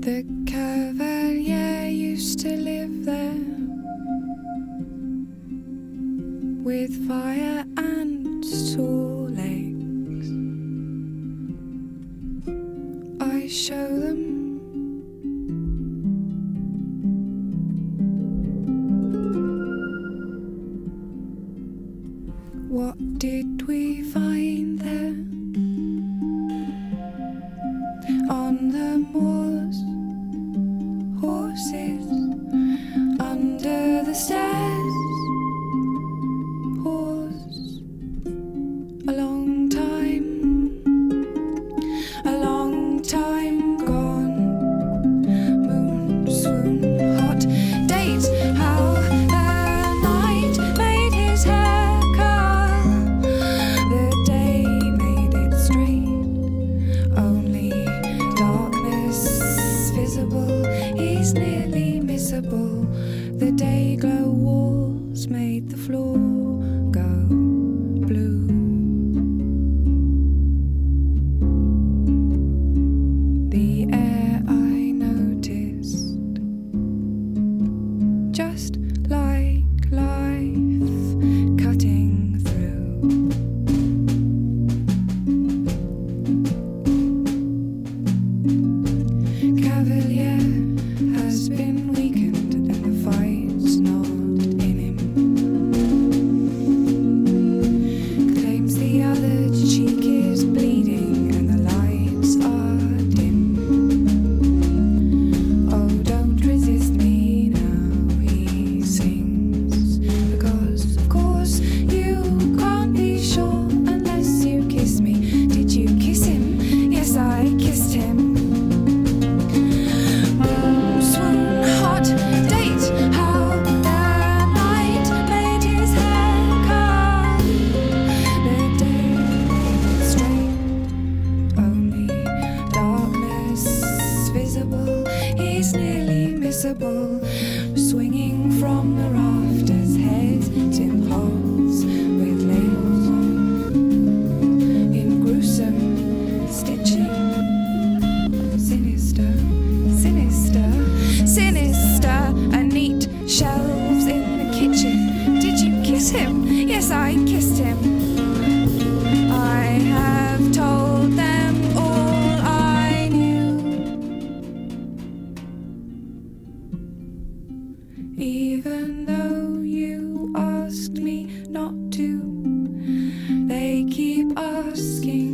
The Cavalier used to live there with fire and sore legs. I show them. What did we find there? On the moors, horses, under the stairs, horse, a long time gone, moon, swoon, hot date, how the night made his hair curl, the day made it straight, only he's nearly missable. The day glow walls made the floor go blue. The air I noticed, just like life cutting through. Cavalier has been weakened and the fight's not in him. Claims the other cheek is bleeding and the lights are dim. Oh, don't resist me now, he sings, because of course you can't be sure unless you kiss me. Did you kiss him? Yes, I kissed him. He's nearly missable, swinging from the rafters, heads in holes with labels on, in gruesome stitching, sinister, sinister, sinister, and neat shelves in the kitchen. Did you kiss him? Yes, I kissed him. Even though you asked me not to, they keep asking.